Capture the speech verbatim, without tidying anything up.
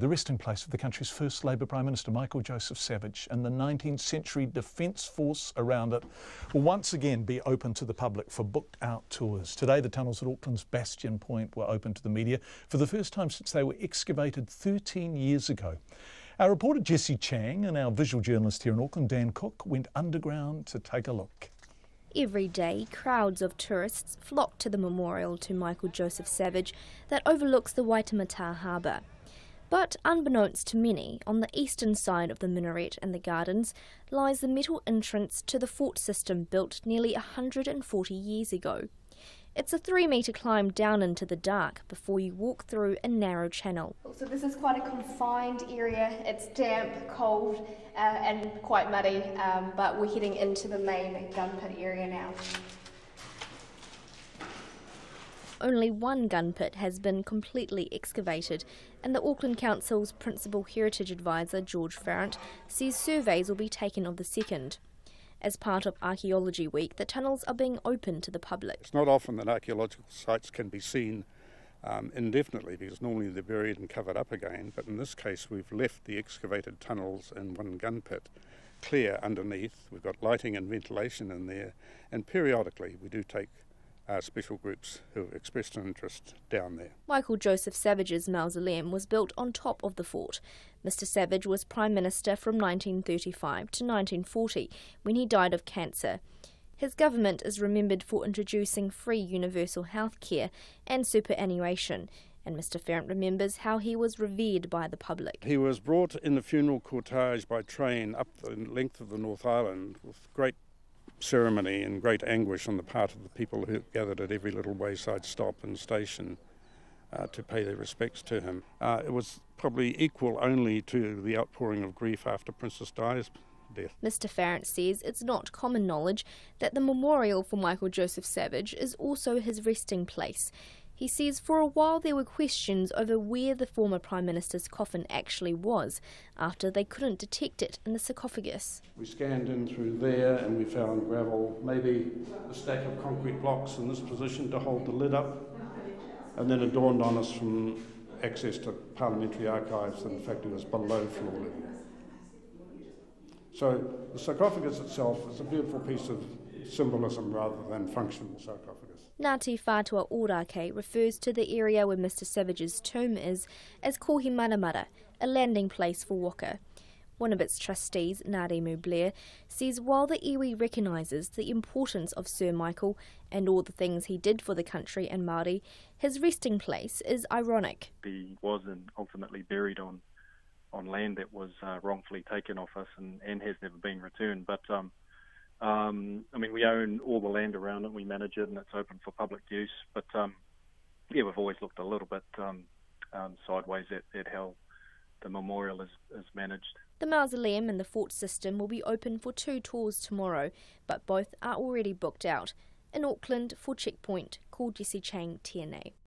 the resting place of the country's first Labour Prime Minister, Michael Joseph Savage, and the nineteenth century defence force around it will once again be open to the public for booked-out tours. Today, the tunnels at Auckland's Bastion Point were open to the media for the first time since they were excavated thirteen years ago. Our reporter Jessie Chang and our visual journalist here in Auckland, Dan Cook, went underground to take a look. Every day, crowds of tourists flock to the memorial to Michael Joseph Savage that overlooks the Waitemata harbour. But unbeknownst to many, on the eastern side of the minaret and the gardens lies the metal entrance to the fort system built nearly one hundred forty years ago. It's a three metre climb down into the dark before you walk through a narrow channel. So this is quite a confined area. It's damp, cold uh, and quite muddy, um, but we're heading into the main gun pit area now. Only one gun pit has been completely excavated, and the Auckland Council's Principal Heritage Advisor, George Farrant, says surveys will be taken of the second. As part of Archaeology Week, the tunnels are being open to the public. It's not often that archaeological sites can be seen um, indefinitely, because normally they're buried and covered up again, but in this case we've left the excavated tunnels and one gun pit clear underneath. We've got lighting and ventilation in there, and periodically we do take Uh, special groups who have expressed an interest down there. Michael Joseph Savage's mausoleum was built on top of the fort. Mister Savage was Prime Minister from nineteen thirty-five to nineteen forty, when he died of cancer. His government is remembered for introducing free universal health care and superannuation, and Mister Farrant remembers how he was revered by the public. He was brought in the funeral cortege by train up the length of the North Island with great ceremony and great anguish on the part of the people who gathered at every little wayside stop and station uh, to pay their respects to him. Uh, it was probably equal only to the outpouring of grief after Princess Di's death. Mister Farrant says it's not common knowledge that the memorial for Michael Joseph Savage is also his resting place. He says for a while there were questions over where the former Prime Minister's coffin actually was, after they couldn't detect it in the sarcophagus. We scanned in through there and we found gravel, maybe a stack of concrete blocks in this position to hold the lid up, and then it dawned on us from access to parliamentary archives that in fact it was below floor level. So the sarcophagus itself is a beautiful piece of symbolism rather than functional sarcophagus. Ngāti Whātua ōrākei refers to the area where Mister Savage's tomb is as Kohe Manamara, a landing place for Waka. One of its trustees, Ngārimu Blair, says while the iwi recognises the importance of Sir Michael and all the things he did for the country and Māori, his resting place is ironic. He wasn't ultimately buried on on land that was uh, wrongfully taken off us and, and has never been returned, but um, Um, I mean, we own all the land around it, we manage it, and it's open for public use. But, um, yeah, we've always looked a little bit um, um, sideways at, at how the memorial is, is managed. The mausoleum and the fort system will be open for two tours tomorrow, but both are already booked out. In Auckland, for Checkpoint, call Jessie Chang, T N A.